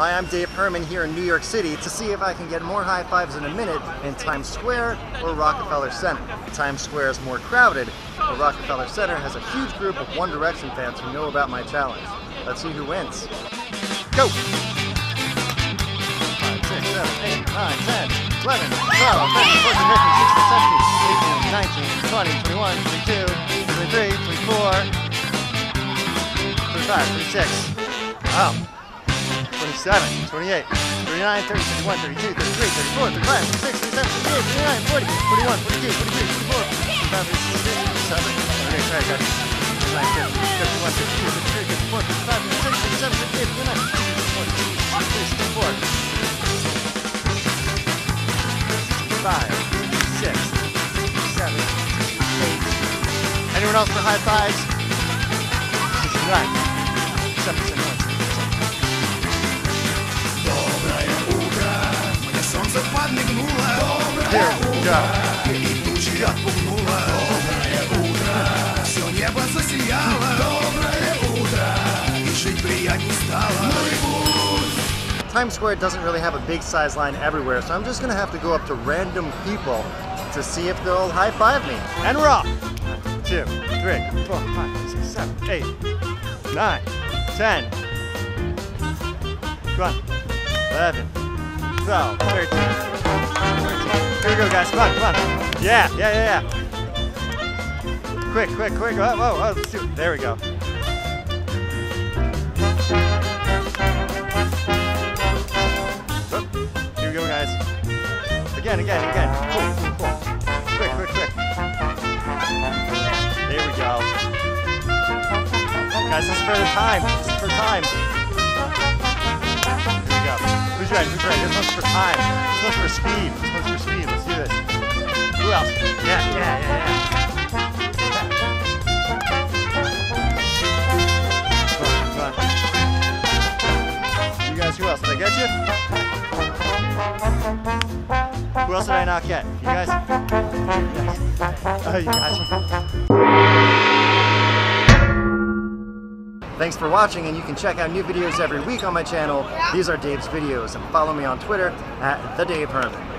Hi, I'm Dave Herman here in New York City to see if I can get more high fives in a minute in Times Square or Rockefeller Center. Times Square is more crowded, but Rockefeller Center has a huge group of One Direction fans who know about my challenge. Let's see who wins. Go! 5, 6, 7, 8, 9, 10, 11, 12, 13, 14, 15, 16, 17, 18, 19, 20, 21, 22, 23, 24, 25, 26. Wow. 27, 28, 29, 30, 31, 32, 33, 34, 35, 36, 37, 38, 39, 40, 41, 42, 43, 44, 45, 46, 47, 48, 49, 50, 51, 52, 53, 54, 55, 56, 57, 58, 59, 60, 41, 42, 43, 44, 45. 6, 7, 8. Anyone else for high fives? 9, 7, 1. Times Square doesn't really have a big size line everywhere, so I'm just gonna have to go up to random people to see if they'll high-five me. And we're off! 1, 2, 3, 4, 5, 6, 7, 8, 9, 10. 11, 12, 13. Here we go, guys, come on, come on. Yeah. Quick. Oh, oh, let's do it. There we go. Oh, here we go, guys. Again. Cool. Quick. There we go. Guys, this is for the time. Here we go. Who's ready? This one's for time. This one's for speed. Let's do this. Who else? Yeah. You guys, who else? Did I get you? Who else did I not get? You guys? Oh, you guys. Thanks for watching, and you can check out new videos every week on my channel. These are Dave's videos, and follow me on Twitter at @TheDaveHerman.